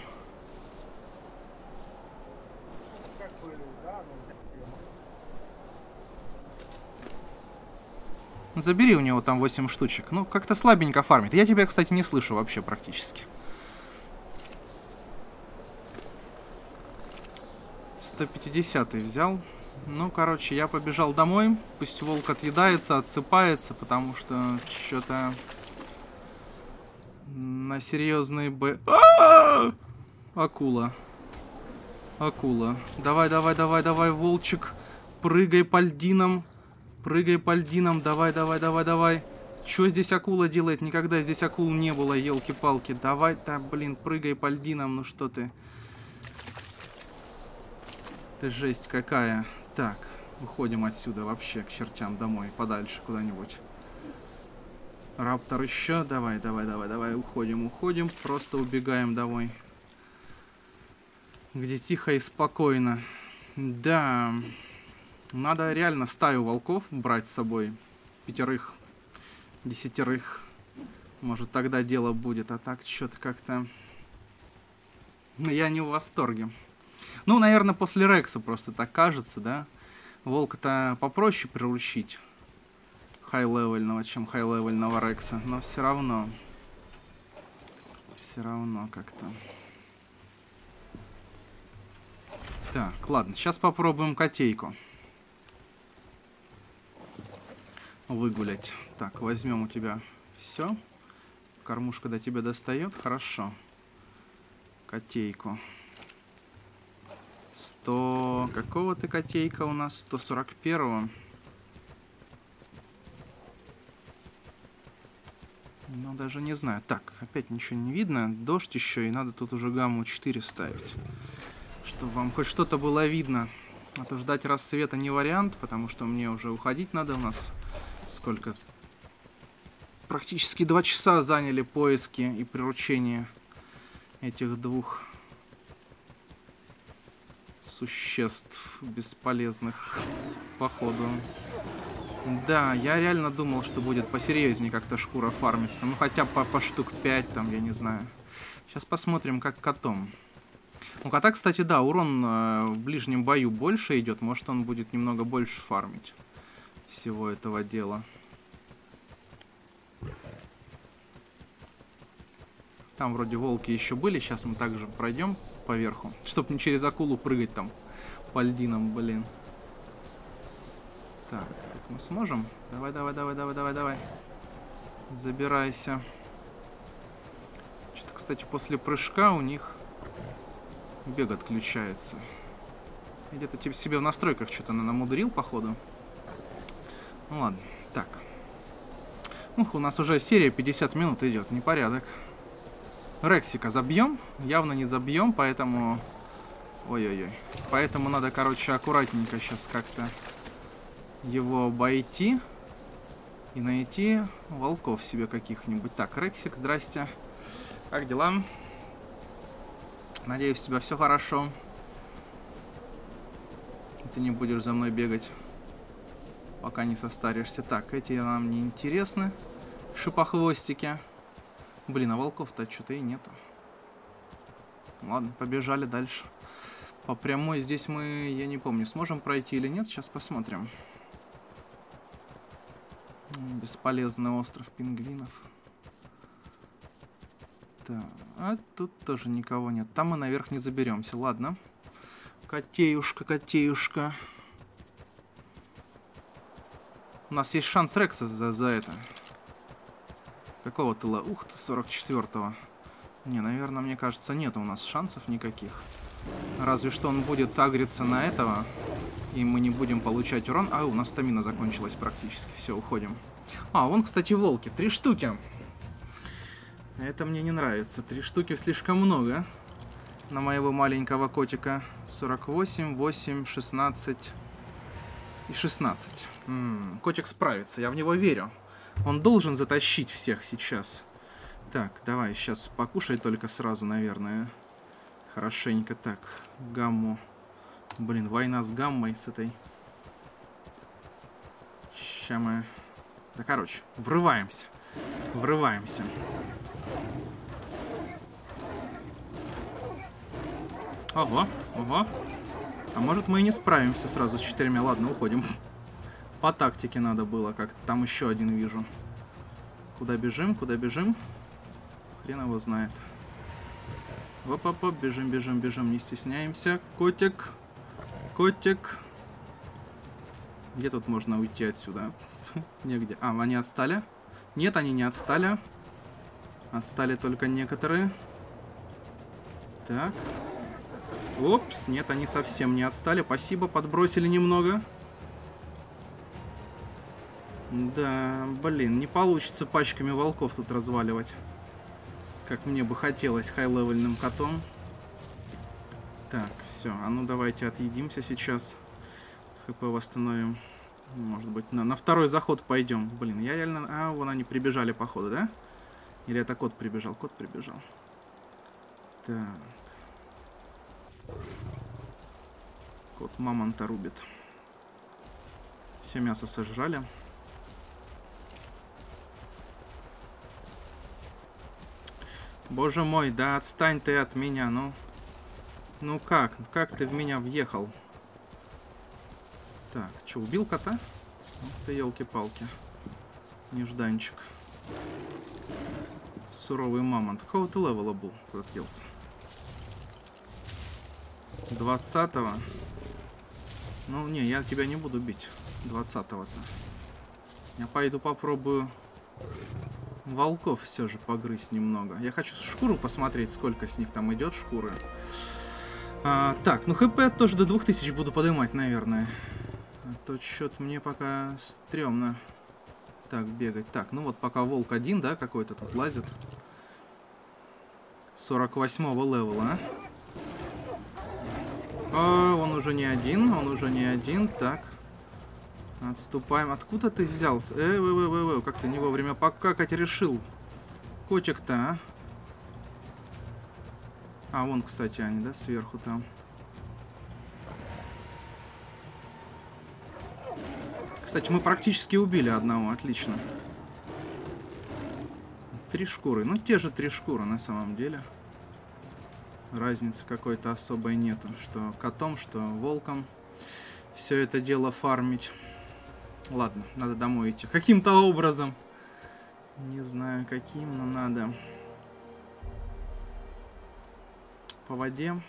Забери у него там 8 штучек. Ну, как-то слабенько фармит. Я тебя, кстати, не слышу вообще практически. 150-й взял. Ну, короче, я побежал домой. Пусть волк отъедается, отсыпается, потому что что-то на серьезные б... А-а-а! Акула. Акула. Давай, давай, давай, давай, волчик. Прыгай по льдинам. Прыгай по льдинам. Давай, давай, давай, давай. Что здесь акула делает? Никогда здесь акул не было, елки-палки. Давай, да, блин, прыгай по льдинам. Ну что ты... Это жесть какая. Так, выходим отсюда вообще к чертям домой, подальше куда-нибудь. Раптор еще. Давай, давай, давай, давай. Уходим, уходим. Просто убегаем домой. Где тихо и спокойно. Да. Надо реально стаю волков брать с собой. 5-х, 10-х. Может, тогда дело будет. А так что-то как-то... Я не в восторге. Ну, наверное, после Рекса просто так кажется, да? Волка-то попроще приручить хай-левельного, чем хай-левельного Рекса. Но все равно... Все равно как-то... Так, ладно, сейчас попробуем котейку выгулять. Так, возьмем у тебя все. Кормушка до тебя достает, хорошо. Котейку. 100... Какого ты котейка у нас? 141-го. Ну, даже не знаю. Так, опять ничего не видно. Дождь еще, и надо тут уже гамму 4 ставить. Чтобы вам хоть что-то было видно. А то ждать рассвета не вариант, потому что мне уже уходить надо. У нас сколько? Практически 2 часа заняли поиски и приручение этих двух... существ бесполезных, походу. Да, я реально думал, что будет посерьезнее как-то шкура фармиться. Ну, хотя по штук 5 там, я не знаю. Сейчас посмотрим, как котом. У кота, кстати, да, урон в ближнем бою больше идет. Может, он будет немного больше фармить. всего этого дела. Там вроде волки еще были. Сейчас мы также пройдем поверху, чтобы не через акулу прыгать там по льдинам, блин. Так, так мы сможем? Давай, давай, давай, давай, давай, давай. Забирайся. Что-то, кстати, после прыжка у них бег отключается. Где-то тебе себе в настройках что-то намудрил, походу. Ну ладно, так. Ух, у нас уже серия 50 минут идет, непорядок. Рексика забьем? Явно не забьем, поэтому... Ой-ой-ой. Поэтому надо, короче, аккуратненько сейчас как-то его обойти. И найти волков себе каких-нибудь. Так, Рексик, здрасте. Как дела? Надеюсь, у тебя все хорошо. Ты не будешь за мной бегать, пока не состаришься. Так, эти нам не интересны. Шипохвостики. Блин, а волков-то что-то и нету. Ладно, побежали дальше. По прямой здесь мы, я не помню, сможем пройти или нет. Сейчас посмотрим. Бесполезный остров пингвинов. Так, а тут тоже никого нет. Там мы наверх не заберемся, ладно. Котеюшка, котеюшка. У нас есть шанс Рекса за это. Какого тыла? Ух ты, 44-го. Не, наверное, мне кажется, нет у нас шансов никаких. Разве что он будет агриться на этого, и мы не будем получать урон. А, у нас стамина закончилась практически. Все, уходим. А, вон, кстати, волки. 3 штуки. Это мне не нравится. 3 штуки слишком много. На моего маленького котика. 48, 8, 16 и 16. Котик справится, я в него верю. Он должен затащить всех сейчас. Так, давай, сейчас покушай только сразу, наверное. Хорошенько. Так, гамму. Блин, война с гаммой, с этой. Ща мы... Да, короче, врываемся. Врываемся. Ого, ого. А может, мы и не справимся сразу с 4? Ладно, уходим. По тактике надо было как-то. Там еще один вижу. Куда бежим, куда бежим? Хрен его знает. Оп-оп-оп, бежим, бежим, бежим, не стесняемся. Котик, котик. Где тут можно уйти отсюда? Негде. А, они отстали? Нет, они не отстали. Отстали только некоторые. Так. Опс, нет, они совсем не отстали. Спасибо, подбросили немного. Да, блин, не получится пачками волков тут разваливать. Как мне бы хотелось хай-левельным котом. Так, все, а ну давайте отъедимся сейчас. ХП восстановим. Может быть, на второй заход пойдем. Блин, я реально... А, вон они прибежали, походу, да? Или это кот прибежал? Кот прибежал. Так. Кот мамонта рубит. Все мясо сожрали. Боже мой, да отстань ты от меня, ну. Ну как ты в меня въехал? Так, что, убил кота? Ух ты, елки-палки. Нежданчик. Суровый мамонт. Какого ты левела был? Куда ты делся? 20-го? Ну, не, я тебя не буду бить. 20-го-то. Я пойду попробую... волков все же погрызть немного. Я хочу шкуру посмотреть, сколько с них там идет шкуры. А, так, ну хп тоже до 2000 буду поднимать, наверное. А то что-то мне пока стрёмно так бегать. Так, ну вот пока волк один, да, какой-то тут лазит. 48-го левела. А, он уже не один, он уже не один. Так. Отступаем. Откуда ты взялся? Как ты не вовремя покакать решил? Котик-то, а? А, вон, кстати, они, да, сверху там. Кстати, мы практически убили одного. Отлично. 3 шкуры. Ну, те же 3 шкуры на самом деле. Разницы какой-то особой нету. Что котом, что волком. Все это дело фармить. Ладно, надо домой идти. Каким-то образом. Не знаю каким, но надо. По воде.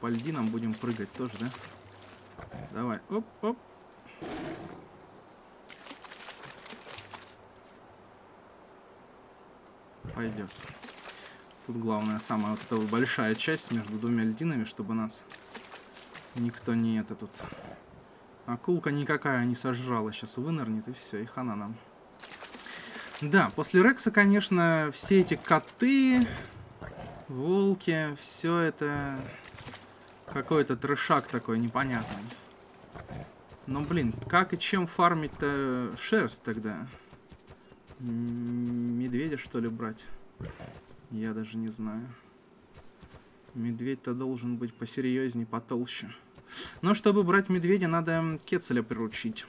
По льдинам будем прыгать тоже, да? Давай. Оп-оп. Пойдет. Тут главное, самая вот эта большая часть между двумя льдинами, чтобы нас никто не это тут. Акулка никакая не сожрала. Сейчас вынырнет и все, и хана нам. Да, после Рекса, конечно, все эти коты, волки, все это какой-то трешак такой непонятный. Но, блин, как и чем фармить-то шерсть тогда? Медведя, что ли, брать? Я даже не знаю. Медведь-то должен быть посерьезнее, потолще. Но чтобы брать медведя, надо кецеля приручить.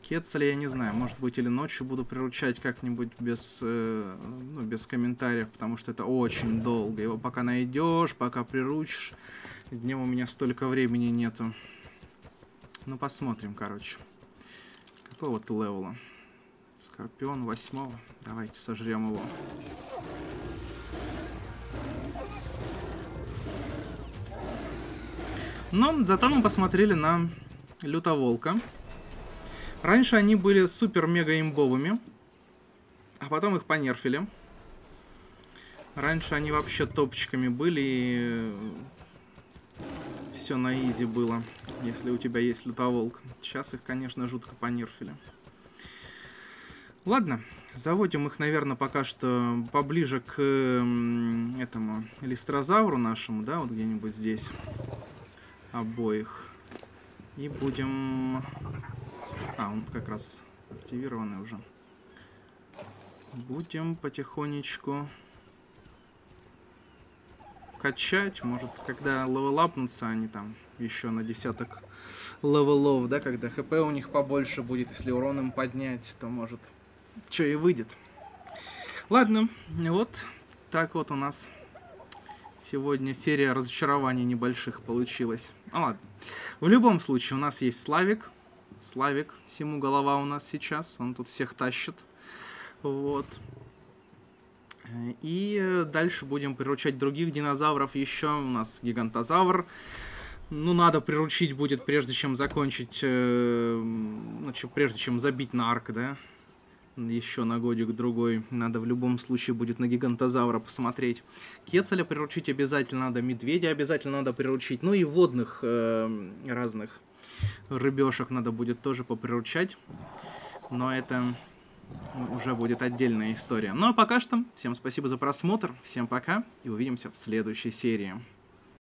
Кецеля я не знаю. Может быть, или ночью буду приручать как-нибудь без, ну, без комментариев, потому что это очень долго. Его пока найдешь, пока приручишь. Днем у меня столько времени нету. Ну, посмотрим, короче. Какого-то левела. Скорпион 8-го. Давайте сожрем его. Но зато мы посмотрели на лютоволка. Раньше они были супер-мега имбовыми. А потом их понерфили. Раньше они вообще топчиками были. И все на изи было. Если у тебя есть лютоволк. Сейчас их, конечно, жутко понерфили. Ладно, заводим их, наверное, пока что поближе к этому листрозавру нашему, да, вот где-нибудь здесь. Обоих. И будем... А, он как раз активированный уже. Будем потихонечку качать. Может, когда левелапнутся они там еще на десяток левелов, да, когда хп у них побольше будет, если урон им поднять, то может... Что и выйдет. Ладно, вот так вот у нас сегодня серия разочарований небольших получилась. А ладно. В любом случае, у нас есть Славик. Славик, всему голова у нас сейчас. Он тут всех тащит. Вот. И дальше будем приручать других динозавров еще. У нас гигантозавр. Ну, надо приручить будет, прежде чем закончить... прежде чем забить на арк, да? Еще на годик-другой. Надо в любом случае будет на гигантозавра посмотреть. Кецеля приручить обязательно надо. Медведя обязательно надо приручить. Ну и водных разных рыбешек надо будет тоже поприручать. Но это уже будет отдельная история. Ну а пока что всем спасибо за просмотр. Всем пока и увидимся в следующей серии.